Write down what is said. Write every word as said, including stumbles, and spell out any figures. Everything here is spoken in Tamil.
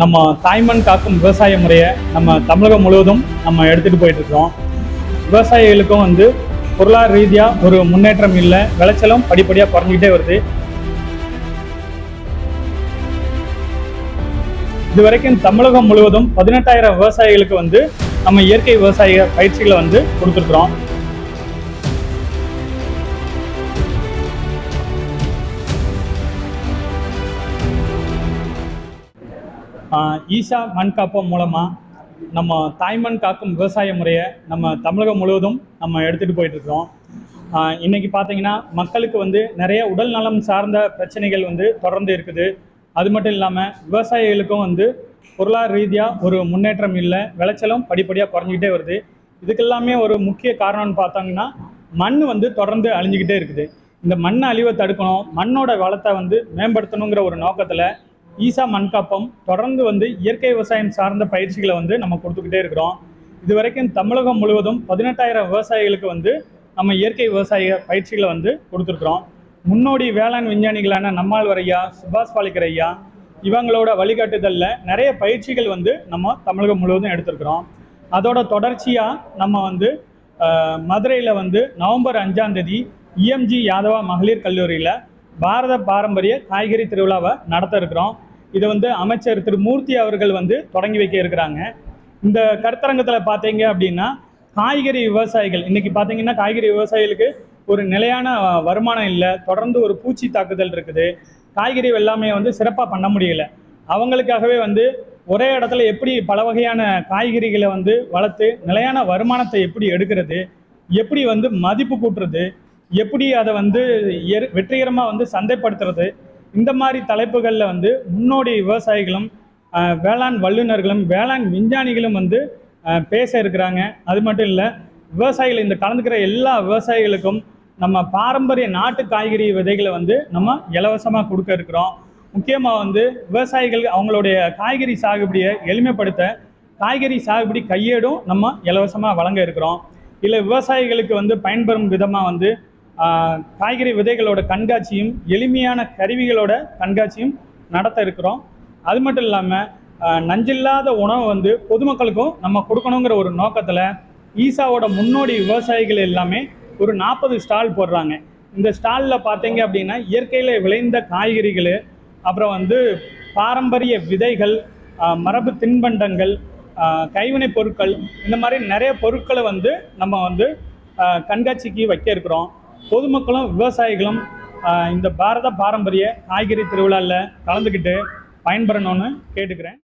நம்ம தாய்மண் காக்கும் விவசாய முறையை நம்ம தமிழகம் முழுவதும் நம்ம எடுத்துகிட்டு போயிட்டுருக்கோம். விவசாயிகளுக்கும் வந்து பொருளாதார ரீதியாக ஒரு முன்னேற்றம் இல்லை, விளைச்சலும் படிப்படியாக குறைஞ்சிக்கிட்டே வருது. இது வரைக்கும் தமிழகம் முழுவதும் பதினெட்டாயிரம் விவசாயிகளுக்கு வந்து நம்ம இயற்கை விவசாய பயிற்சிகளை வந்து கொடுத்துருக்குறோம். ஈஷா மண் காப்போம் மூலமாக நம்ம தாய்மண் காக்கும் விவசாய முறையை நம்ம தமிழகம் முழுவதும் நம்ம எடுத்துகிட்டு போயிட்டுருக்கோம். இன்றைக்கி பார்த்திங்கன்னா மக்களுக்கு வந்து நிறைய உடல் நலம் சார்ந்த பிரச்சனைகள் வந்து தொடர்ந்து இருக்குது. அது மட்டும் இல்லாமல் விவசாயிகளுக்கும் வந்து பொருளாதார ரீதியாக ஒரு முன்னேற்றம் இல்லை, விளைச்சலும் படிப்படியாக குறைஞ்சிக்கிட்டே வருது. இதுக்கெல்லாமே ஒரு முக்கிய காரணம்னு பார்த்தாங்கன்னா மண் வந்து தொடர்ந்து அழிஞ்சிக்கிட்டே இருக்குது. இந்த மண் அழிவை தடுக்கணும், மண்ணோட வளத்தை வந்து மேம்படுத்தணுங்கிற ஒரு நோக்கத்தில் ஈஷா மண் காப்போம் தொடர்ந்து வந்து இயற்கை விவசாயம் சார்ந்த பயிற்சிகளை வந்து நம்ம கொடுத்துக்கிட்டே இருக்கிறோம். இது வரைக்கும் தமிழகம் முழுவதும் பதினெட்டாயிரம் விவசாயிகளுக்கு வந்து நம்ம இயற்கை விவசாய பயிற்சிகளை வந்து கொடுத்துருக்குறோம். முன்னோடி வேளாண் விஞ்ஞானிகளான நம்மாழ்வார் ஐயா, சுபாஷ் பாலிக்கர் ஐயா இவங்களோட வழிகாட்டுதலில் நிறைய பயிற்சிகள் வந்து நம்ம தமிழகம் முழுவதும் எடுத்துருக்குறோம். அதோட தொடர்ச்சியாக நம்ம வந்து மதுரையில் வந்து நவம்பர் அஞ்சாம் தேதி இஎம்ஜி யாதவா மகளிர் கல்லூரியில் பாரத பாரம்பரிய காய்கறி திருவிழாவை நடத்த இருக்கிறோம். இதை வந்து அமைச்சர் திரு மூர்த்தி அவர்கள் வந்து தொடங்கி வைக்க இருக்கிறாங்க. இந்த கருத்தரங்கத்தில் பார்த்தீங்க அப்படின்னா காய்கறி விவசாயிகள் இன்றைக்கி பார்த்தீங்கன்னா காய்கறி விவசாயிகளுக்கு ஒரு நிலையான வருமானம் இல்லை, தொடர்ந்து ஒரு பூச்சி தாக்குதல் இருக்குது, காய்கறி வெள்ளாமையை வந்து சிறப்பாக பண்ண முடியலை. அவங்களுக்காகவே வந்து ஒரே இடத்துல எப்படி பல வகையான காய்கறிகளை வந்து வளர்த்து நிலையான வருமானத்தை எப்படி எடுக்கிறது, எப்படி வந்து மதிப்பு கூட்டுறது, எப்படி அதை வந்து வெற்றிகரமாக வந்து சந்தைப்படுத்துறது, இந்த மாதிரி தலைப்புகளில் வந்து முன்னோடி விவசாயிகளும் வேளாண் வல்லுநர்களும் வேளாண் விஞ்ஞானிகளும் வந்து பேச இருக்கிறாங்க. அது மட்டும் இல்லை, விவசாயிகள் இந்த கலந்துக்கிற எல்லா விவசாயிகளுக்கும் நம்ம பாரம்பரிய நாட்டு காய்கறி விதைகளை வந்து நம்ம இலவசமாக கொடுக்க இருக்கிறோம். முக்கியமாக வந்து விவசாயிகள் அவங்களுடைய காய்கறி சாகுபடியை எளிமைப்படுத்த காய்கறி சாகுபடி கையேடும் நம்ம இலவசமாக வழங்க இருக்கிறோம். இல்லை விவசாயிகளுக்கு வந்து பயன்பெறும் விதமாக வந்து காய்கறி விதைகளோட கண்காட்சியும் எளிமையான கருவிகளோட கண்காட்சியும் நடத்த இருக்கிறோம். அது மட்டும் இல்லாமல் நஞ்சில்லாத உணவு வந்து பொதுமக்களுக்கும் நம்ம கொடுக்கணுங்கிற ஒரு நோக்கத்தில் ஈஷாவோட முன்னோடி விவசாயிகள் எல்லாமே ஒரு நாற்பது ஸ்டால் போடுறாங்க. இந்த ஸ்டாலில் பார்த்தீங்க அப்படின்னா இயற்கையில் விளைந்த காய்கறிகள், அப்புறம் வந்து பாரம்பரிய விதைகள், மரபு தின்பண்டங்கள், கைவினைப் பொருட்கள், இந்த மாதிரி நிறைய பொருட்களை வந்து நம்ம வந்து கண்காட்சிக்கு வைக்க இருக்கிறோம். பொதுமக்களும் விவசாயிகளும் இந்த பாரத பாரம்பரிய காய்கறி திருவிழாவில் கலந்துக்கிட்டு பயன்பெறணும்னு கேட்டுக்கிறேன்.